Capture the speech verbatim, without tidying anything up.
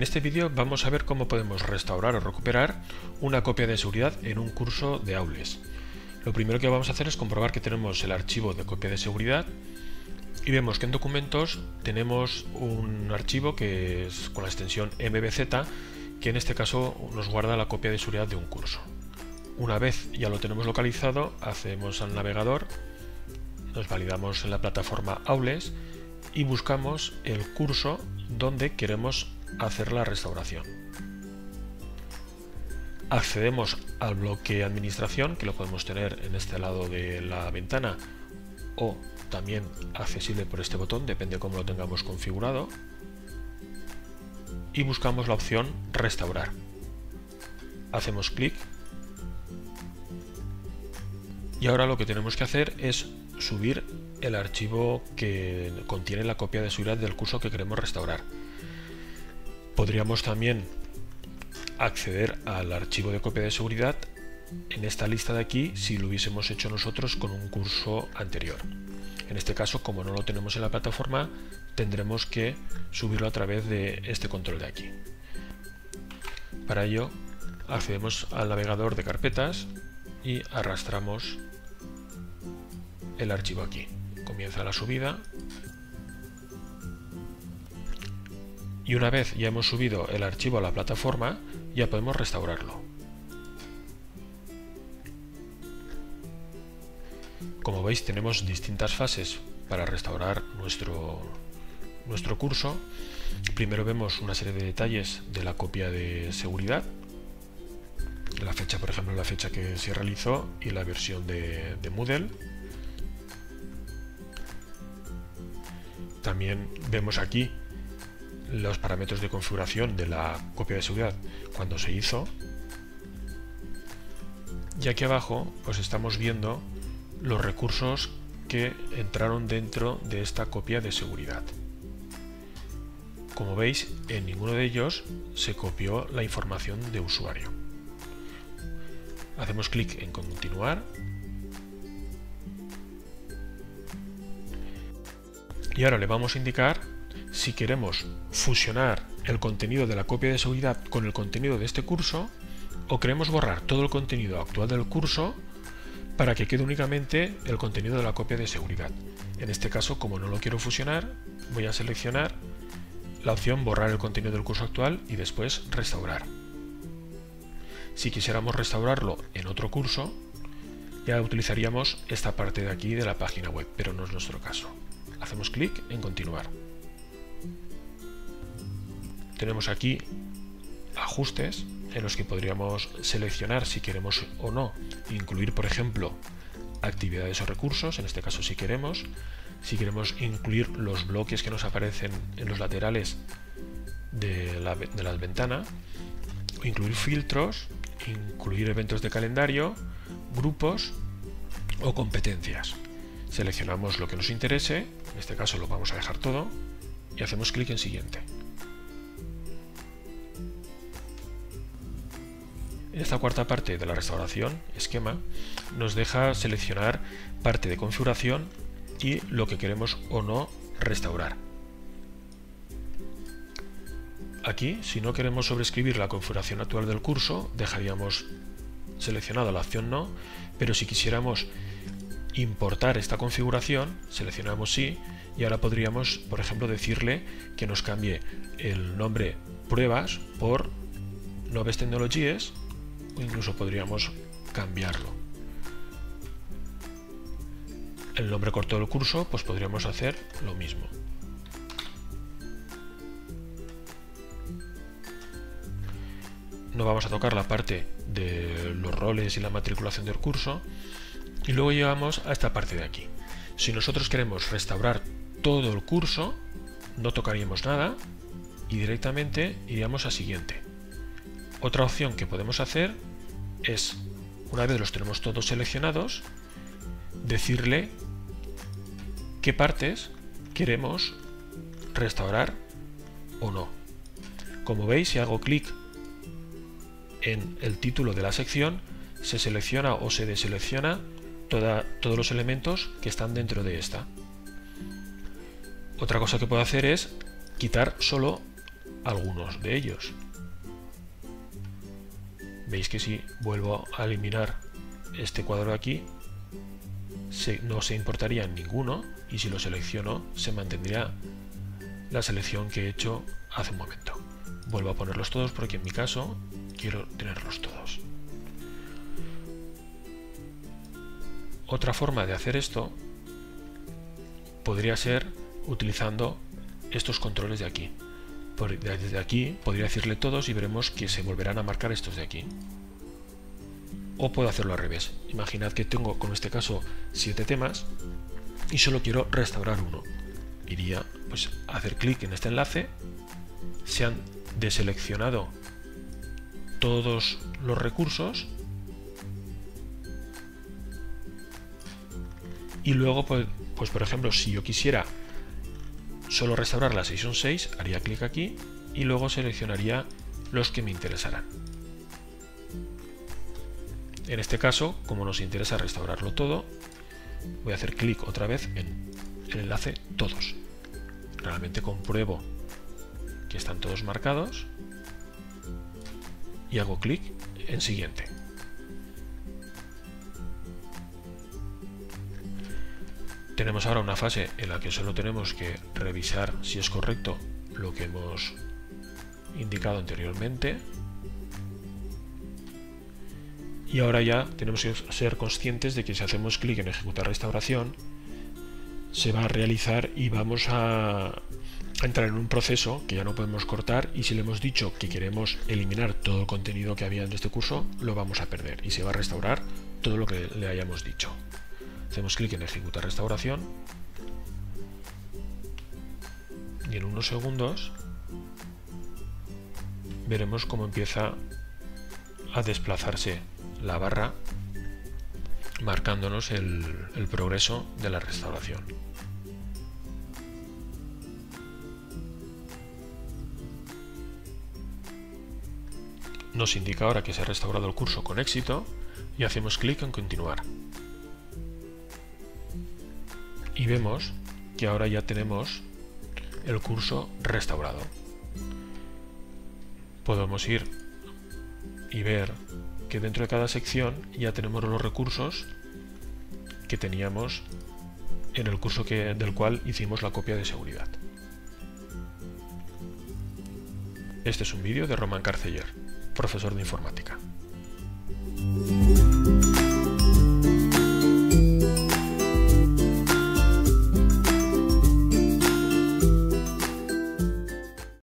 En este vídeo vamos a ver cómo podemos restaurar o recuperar una copia de seguridad en un curso de Aules. Lo primero que vamos a hacer es comprobar que tenemos el archivo de copia de seguridad y vemos que en documentos tenemos un archivo que es con la extensión M B Z, que en este caso nos guarda la copia de seguridad de un curso. Una vez ya lo tenemos localizado, accedemos al navegador, nos validamos en la plataforma Aules y buscamos el curso donde queremos hacer la restauración. Accedemos al bloque Administración, que lo podemos tener en este lado de la ventana o también accesible por este botón, depende de cómo lo tengamos configurado, y buscamos la opción Restaurar. Hacemos clic y ahora lo que tenemos que hacer es subir el archivo que contiene la copia de seguridad del curso que queremos restaurar. Podríamos también acceder al archivo de copia de seguridad en esta lista de aquí si lo hubiésemos hecho nosotros con un curso anterior. En este caso, como no lo tenemos en la plataforma, tendremos que subirlo a través de este control de aquí. Para ello, accedemos al navegador de carpetas y arrastramos el archivo aquí. Comienza la subida y una vez ya hemos subido el archivo a la plataforma, ya podemos restaurarlo. Como veis, tenemos distintas fases para restaurar nuestro, nuestro curso. Primero vemos una serie de detalles de la copia de seguridad, la fecha, por ejemplo, la fecha que se realizó y la versión de, de Moodle. También vemos aquí los parámetros de configuración de la copia de seguridad cuando se hizo. Y aquí abajo pues estamos viendo los recursos que entraron dentro de esta copia de seguridad. Como veis, en ninguno de ellos se copió la información de usuario. Hacemos clic en Continuar. Y ahora le vamos a indicar si queremos fusionar el contenido de la copia de seguridad con el contenido de este curso o queremos borrar todo el contenido actual del curso para que quede únicamente el contenido de la copia de seguridad. En este caso, como no lo quiero fusionar, voy a seleccionar la opción Borrar el contenido del curso actual y después Restaurar. Si quisiéramos restaurarlo en otro curso, ya utilizaríamos esta parte de aquí de la página web, pero no es nuestro caso. Hacemos clic en Continuar. Tenemos aquí ajustes en los que podríamos seleccionar si queremos o no incluir, por ejemplo, actividades o recursos. En este caso, si queremos, si queremos incluir los bloques que nos aparecen en los laterales de la, de la ventana, incluir filtros, incluir eventos de calendario, grupos o competencias. Seleccionamos lo que nos interese, en este caso lo vamos a dejar todo, y hacemos clic en Siguiente. En esta cuarta parte de la restauración, esquema, nos deja seleccionar parte de configuración y lo que queremos o no restaurar. Aquí, si no queremos sobreescribir la configuración actual del curso, dejaríamos seleccionada la opción No, pero si quisiéramos importar esta configuración, seleccionamos Sí y ahora podríamos, por ejemplo, decirle que nos cambie el nombre Pruebas por Noves Tecnologies o incluso podríamos cambiarlo. El nombre corto del curso, pues podríamos hacer lo mismo. No vamos a tocar la parte de los roles y la matriculación del curso. Y luego llegamos a esta parte de aquí. Si nosotros queremos restaurar todo el curso, no tocaríamos nada y directamente iríamos a Siguiente. Otra opción que podemos hacer es, una vez los tenemos todos seleccionados, decirle qué partes queremos restaurar o no. Como veis, si hago clic en el título de la sección, se selecciona o se deselecciona toda, todos los elementos que están dentro de esta. Otra cosa que puedo hacer es quitar solo algunos de ellos. Veis que si vuelvo a eliminar este cuadro de aquí, se, no se importaría ninguno, y si lo selecciono se mantendría la selección que he hecho hace un momento. Vuelvo a ponerlos todos porque en mi caso quiero tenerlos todos. Otra forma de hacer esto podría ser utilizando estos controles de aquí. Desde aquí podría decirle todos y veremos que se volverán a marcar estos de aquí. O puedo hacerlo al revés. Imaginad que tengo, con este caso, siete temas y solo quiero restaurar uno. Iría pues a hacer clic en este enlace. Se han deseleccionado todos los recursos y luego pues, pues por ejemplo, si yo quisiera solo restaurar la sesión seis, haría clic aquí y luego seleccionaría los que me interesarán. En este caso, como nos interesa restaurarlo todo, voy a hacer clic otra vez en el enlace todos. Realmente compruebo que están todos marcados y hago clic en siguiente. Tenemos ahora una fase en la que solo tenemos que revisar si es correcto lo que hemos indicado anteriormente. Y ahora ya tenemos que ser conscientes de que si hacemos clic en ejecutar restauración, se va a realizar y vamos a entrar en un proceso que ya no podemos cortar, y si le hemos dicho que queremos eliminar todo el contenido que había en este curso, lo vamos a perder y se va a restaurar todo lo que le hayamos dicho. Hacemos clic en ejecutar restauración y en unos segundos veremos cómo empieza a desplazarse la barra marcándonos el, el progreso de la restauración. Nos indica ahora que se ha restaurado el curso con éxito y hacemos clic en continuar. Y vemos que ahora ya tenemos el curso restaurado. Podemos ir y ver que dentro de cada sección ya tenemos los recursos que teníamos en el curso que, del cual hicimos la copia de seguridad. Este es un vídeo de Román Carceller, profesor de informática.